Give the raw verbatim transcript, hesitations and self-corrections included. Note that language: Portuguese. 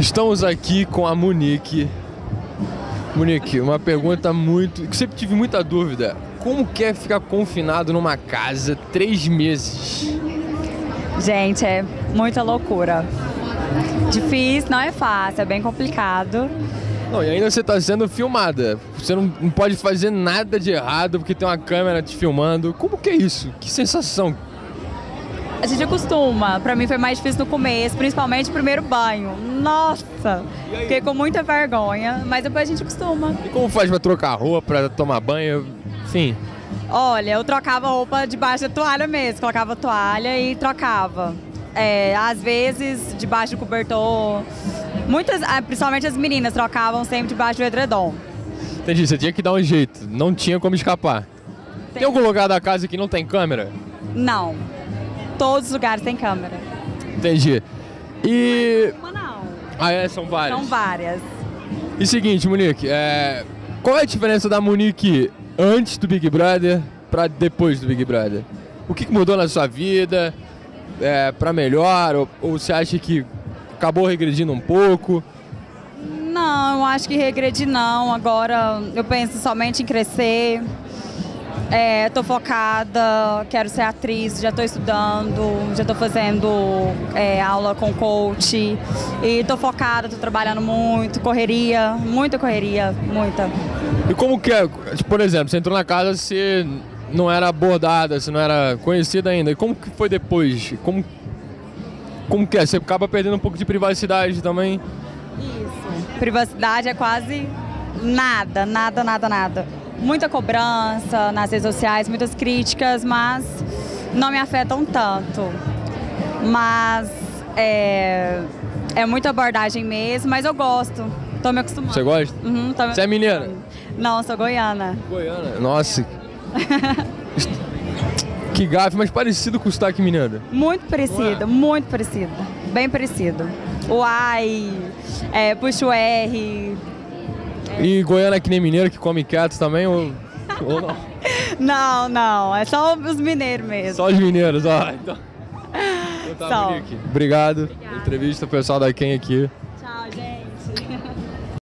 Estamos aqui com a Munik. Munik, uma pergunta muito... que sempre tive muita dúvida. Como que é ficar confinado numa casa três meses? Gente, é muita loucura. Difícil, não é fácil, é bem complicado. Não, e ainda você está sendo filmada. Você não, não pode fazer nada de errado porque tem uma câmera te filmando. Como que é isso? Que sensação? A gente acostuma. Pra mim foi mais difícil no começo, principalmente o primeiro banho. Nossa! Fiquei com muita vergonha, mas depois a gente acostuma. E como faz pra trocar roupa, pra tomar banho, enfim? Olha, eu trocava roupa debaixo da toalha mesmo. Colocava toalha e trocava. É, às vezes, debaixo do cobertor. Muitas, principalmente as meninas, trocavam sempre debaixo do edredom. Entendi, você tinha que dar um jeito. Não tinha como escapar. Tem, tem algum lugar da casa que não tem câmera? Não. Todos os lugares tem câmera. Entendi. E... Não é uma, não. Ah, é? São várias? São várias. E seguinte, Munik, é... qual é a diferença da Munik antes do Big Brother para depois do Big Brother? O que mudou na sua vida? É, para melhor? Ou, ou você acha que acabou regredindo um pouco? Não, eu acho que regredi não. Agora eu penso somente em crescer. É, tô focada, quero ser atriz, já tô estudando, já tô fazendo é, aula com coach e tô focada, tô trabalhando muito, correria, muita correria, muita. E como que é, por exemplo, você entrou na casa, você não era abordada, você não era conhecida ainda, e como que foi depois? Como, como que é? Você acaba perdendo um pouco de privacidade também? Isso, privacidade é quase nada, nada, nada, nada. Muita cobrança nas redes sociais, muitas críticas, mas não me afetam tanto. Mas é, é muita abordagem mesmo, mas eu gosto, tô me acostumando. Você gosta? Uhum, tô me... Você é mineira? Não, sou goiana. Goiana? Nossa, que gafe, mas parecido com o sotaque mineiro. Muito parecido, muito parecido, bem parecido. O ai, é, puxa o erre. E Goiânia é que nem mineiro, que come quieto também, ou, ou não? Não, não, é só os mineiros mesmo. Só os mineiros, ó. Então, então tá, Munik. Obrigado pela entrevista, pessoal da QUEM aqui.